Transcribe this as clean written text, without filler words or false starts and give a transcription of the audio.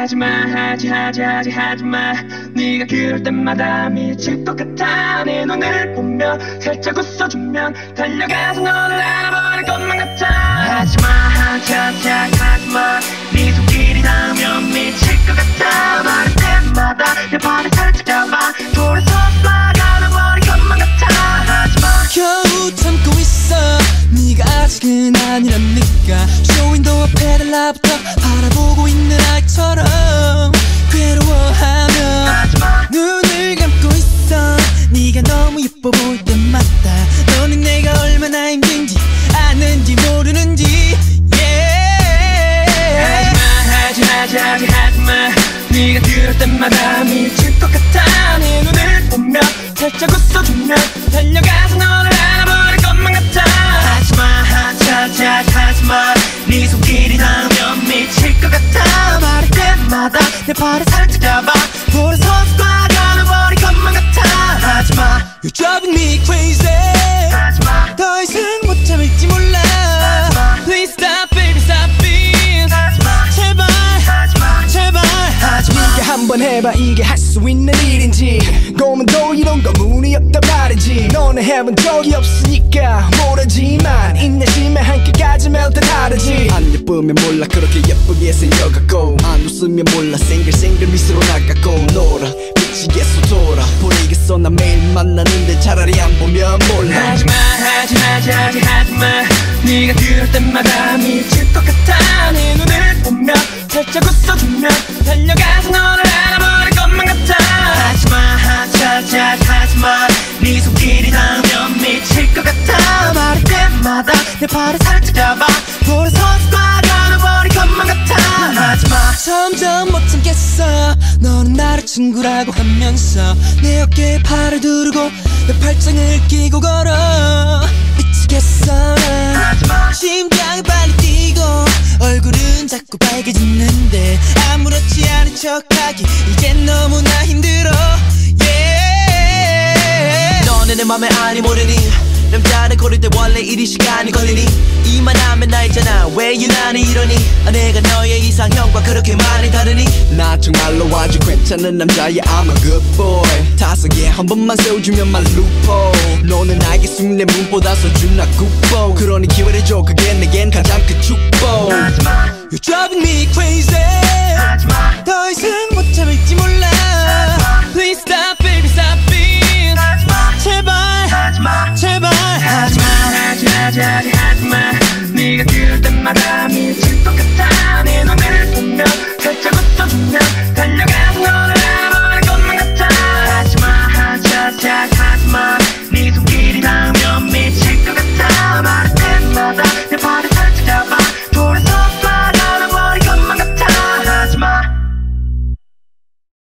하지마 하지마 네가 그럴 때마다 미칠 것 같아. 내 눈을 보며 살짝 웃어주면 달려가서 너를 알아버릴 것만 같아. 하지마 하지마 네 손길이 닿으면 미칠 것 같아. 말할 때마다 내 발을 살짝 잡아 돌아서 말 알아버릴 것만 같아. 하지마 겨우 참고 있어 네가 아직은 아니라니까. 쇼윈도 앞에 달라붙어 바라보고 있는 아이처럼 괴로워하며 하지마. 눈을 감고 있어 네가 너무 예뻐 보일 때마다. 너는 내가 얼마나 힘든지 아는지 모르는지 yeah. 하지마 네가 그럴 때마다 미칠 것 같아. 네 눈을 보며 살짝 웃어주면 달려가서 너를 알아버릴 것만 같아. 하지마 하지마 네 손길이 닿으면 미칠 것 같아. 말할 때마다 내 발을 살짝 잡아 돌아서 꽉 안아버릴 것만 같아. 하지마 You're driving me crazy. 하지마 더 이상 못 참을지 몰라. 하지마 Please stop baby stop this. 하지마 제발 제발 하지마. 이게 한번 해봐 이게 할 수 있는 일인지. 고문도 이런 거 문이 없다 말이지. 너는 해본 적이 없으니까 모르지만 인내심에 한계까지 멜트 다르지. 안 예쁘면 몰라 그렇게 예쁘게 생겨갖고 안 웃으면 몰라 생글생글 미소로 나갔고 놀아 미치게 쏟아라 보내겠어. 나 매일 만나는데 차라리 안 보면 몰라. 하지마 네가 그럴 때마다 미칠 것 같아. 내 눈을 보며 살짝 웃어주면 달려가서 너를 알아버릴 것만 같아. 하지마 네 손길이 닿으면 미칠 것 같아. 말할 때마다 내 발을 살짝 잡아 돌아서 꽉 안아버릴 것만 같아. 하지마 점점 못 참겠어 너는 나를 친구라고 하면서 내 어깨에 팔을 두르고 내 팔짱을 끼고 걸어 미치겠어. 하지마 심장이 빨리 뛰고 얼굴은 자꾸 빨개지는데 아무렇지 않은 척하기 이젠 너무나 힘들어 yeah. 너는 내 맘에 아니 모르니 남자를 고를 때 원래 이리 시간이 걸리니 이만하면 나 있잖아 왜 유난히 이러니. 아, 내가 너의 이상형과 그렇게 많이 다르니. 나 정말로 아주 괜찮은 남자야. I'm a good boy. 다섯에 한 번만 세워주면 말 루포. 너는 나에게 숙내 문보다 서준나 굿보. 그러니 기회를 줘 그게 내겐 가장 큰 축복. 하지마 You're driving me crazy. 하지마 더 이상 못 참을지 몰라. 하지마 Please stop baby stop this. 하지마 제발 하지마. 하지마